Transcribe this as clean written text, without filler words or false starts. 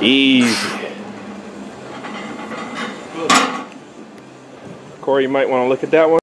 Easy. Cory, you might want to look at that one.